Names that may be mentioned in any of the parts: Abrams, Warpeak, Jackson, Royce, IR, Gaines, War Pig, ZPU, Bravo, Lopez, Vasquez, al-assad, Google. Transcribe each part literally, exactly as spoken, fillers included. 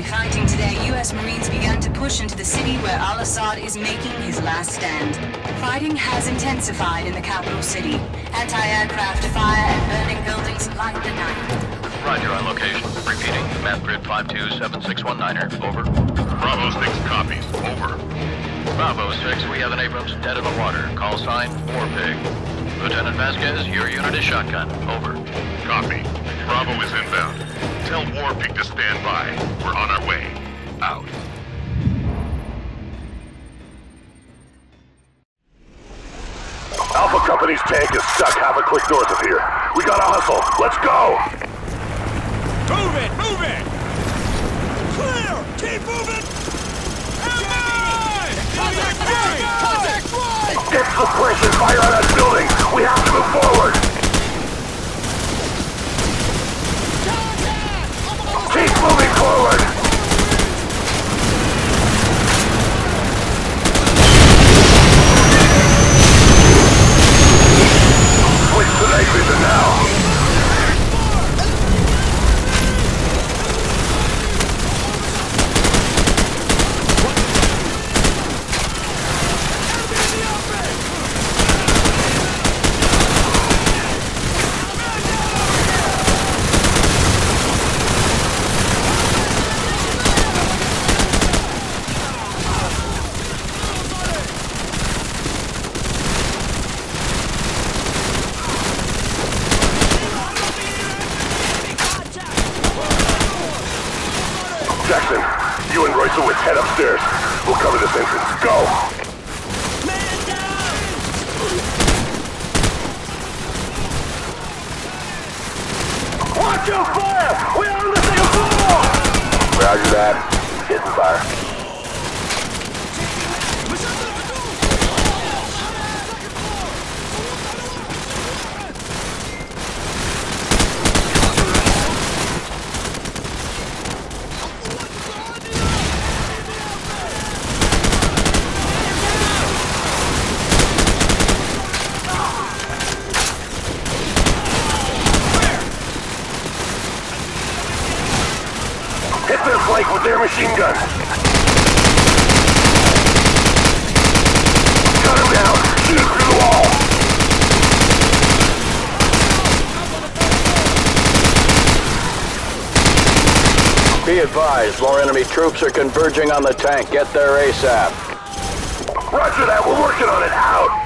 Israeli fighting today, U S Marines began to push into the city where al-Assad is making his last stand. Fighting has intensified in the capital city. Anti-aircraft fire and burning buildings light the night. Roger, on location. Repeating, map grid five two seven six one niner, over. Bravo six copies, over. Bravo six, we have an Abrams dead in the water, call sign, War Pig. Lieutenant Vasquez, your unit is shotgun, over. Copy. Bravo is inbound. Tell Warpeak to stand by. We're on our way. Out. Alpha Company's tank is stuck half a click north of here. We gotta hustle. Let's go! Move it! Move it! Clear! Keep moving! Contact right! Get the push and fire on that building! We have to move forward! Keep moving forward! Switch to night vision now! Jackson, you and Royce with head upstairs. We'll cover this entrance. Go! Man down! Watch your fire! We are on the same floor! Roger that. Hit and fire. With their machine gun. Cut him down. Shoot him through the wall. Be advised, more enemy troops are converging on the tank. Get there ASAP. Roger that. We're working on it. Out.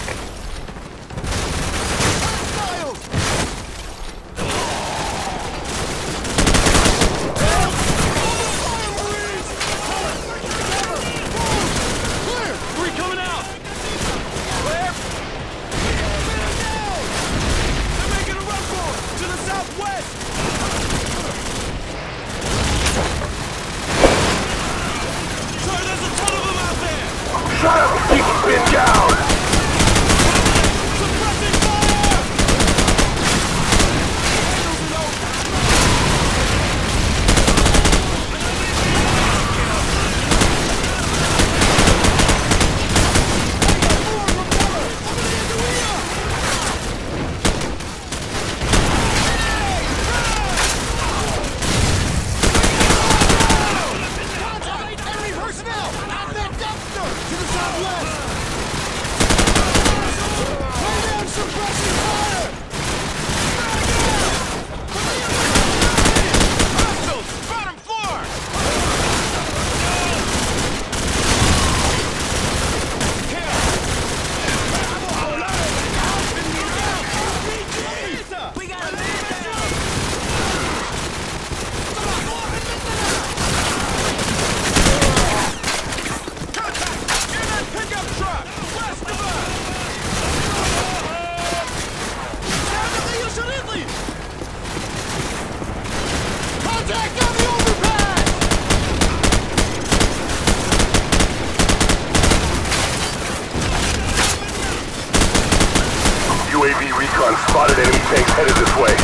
Spotted enemy tanks headed this way.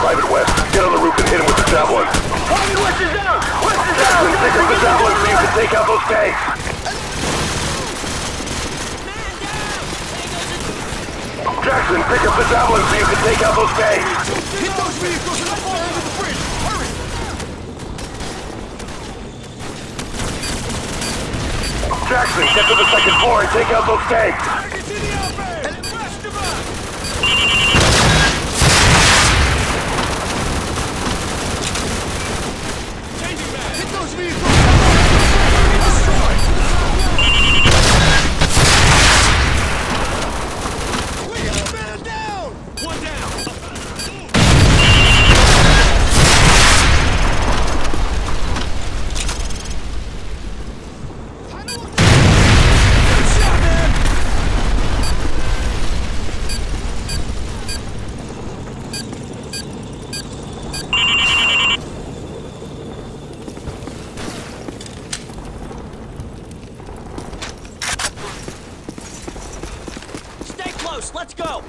Private West, get on the roof and hit him with the javelin. Private West is down! West is down! Jackson, pick up the javelin so you can take out those tanks! Jackson, pick up the javelin so you can take out those tanks! Hit those vehicles and I fall into the bridge! Hurry! Jackson, get to the second floor and take out those tanks. Targets in the open! And rush them up! Changing back! Hit those vehicles! Let's go!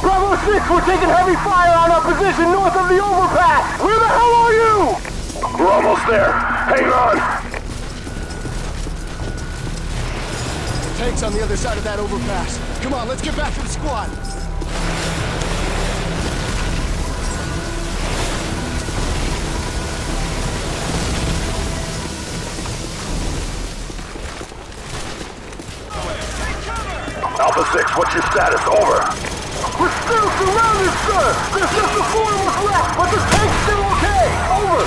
Bravo six, we're taking heavy fire on our position north of the overpass! Where the hell are you? We're almost there. Hang on! Tank's on the other side of that overpass. Come on, let's get back to the squad! Alpha six, what's your status? Over. We're still surrounded, sir! There's just the four of us left, but the tank's still okay! Over!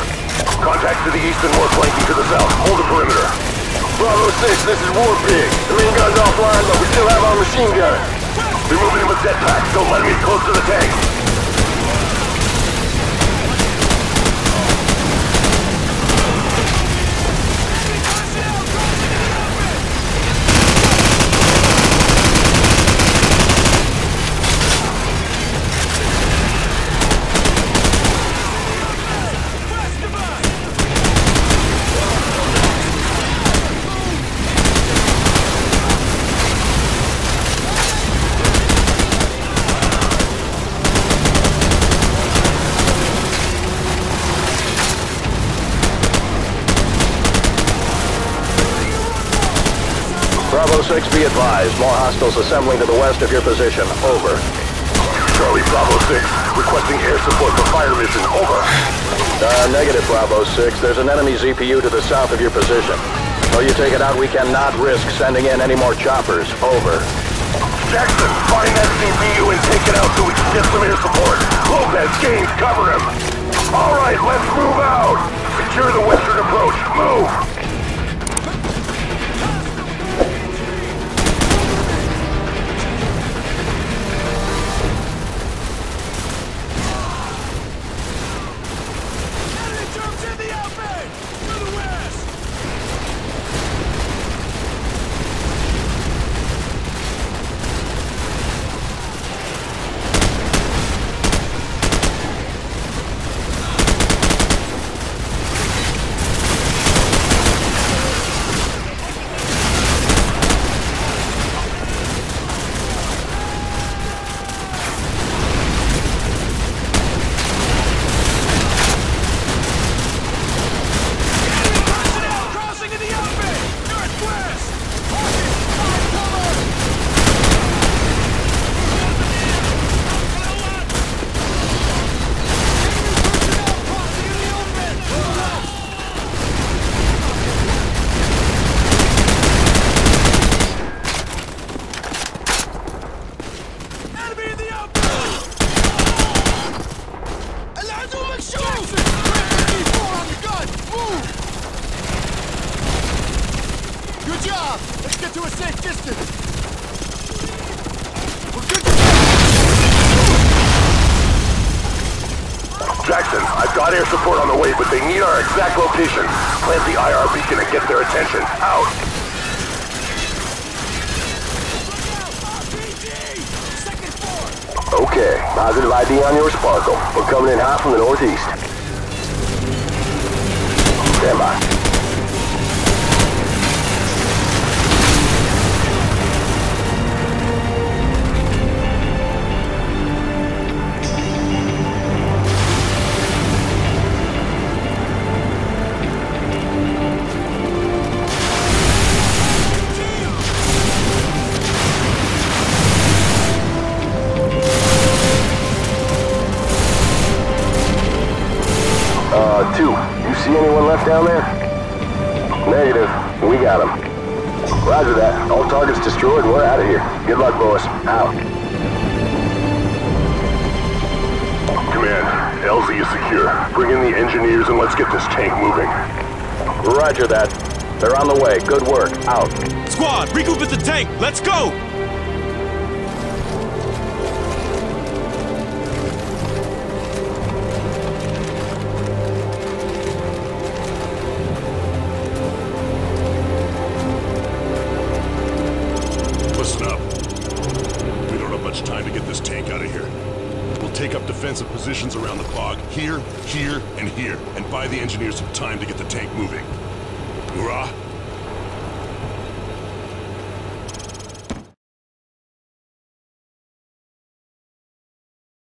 Contact to the east and war flanking to the south. Hold the perimeter. Bravo six, this is War Pig. The main gun's offline, but we still have our machine gun. We're moving him with jetpacks. Don't let him get close to the tank. Bravo six, be advised. More hostiles assembling to the west of your position. Over. Charlie, Bravo six, requesting air support for fire mission. Over. Uh, negative, Bravo six. There's an enemy Z P U to the south of your position. Until you take it out, we cannot risk sending in any more choppers. Over. Jackson, find that Z P U and take it out so we can get some air support. Lopez, Gaines, cover him. All right, let's move out. Secure the western approach. Move. Air support on the way, but they need our exact location. Plant the I R beacon and get their attention. Out! Second floor. Okay, positive I D on your Sparkle. We're coming in hot from the northeast. Stand by. Two. down there? Negative. We got him. Roger that. All targets destroyed. We're out of here. Good luck, boys. Out. Command, L Z is secure. Bring in the engineers and let's get this tank moving. Roger that. They're on the way. Good work. Out. Squad, regroup at the tank. Let's go! Defensive positions around the fog, here, here, and here, and buy the engineers some time to get the tank moving. Hoorah!